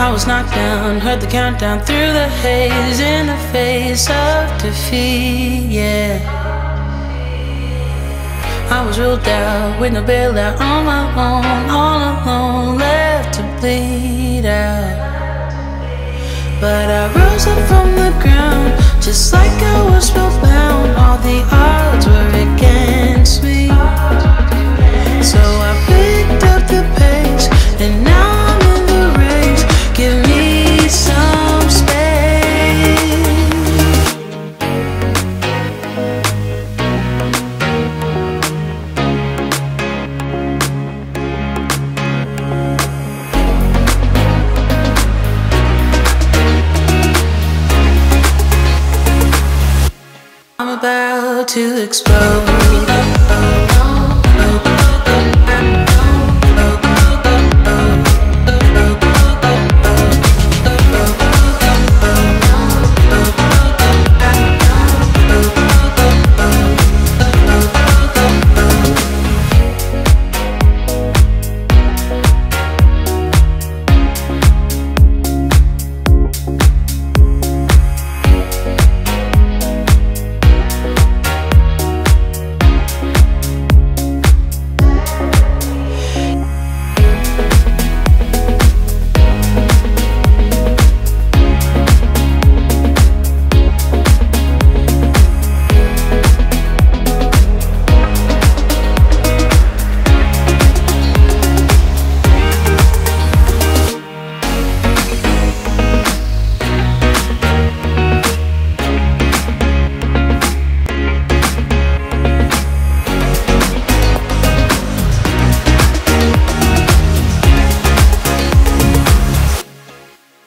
I was knocked down, heard the countdown through the haze, in the face of defeat, yeah. I was ruled out, with no bailout, on my own, all alone, left to bleed out. But I rose up from the ground, just like I was spellbound, all the odds were against me. So I picked up the pace, and now to explode.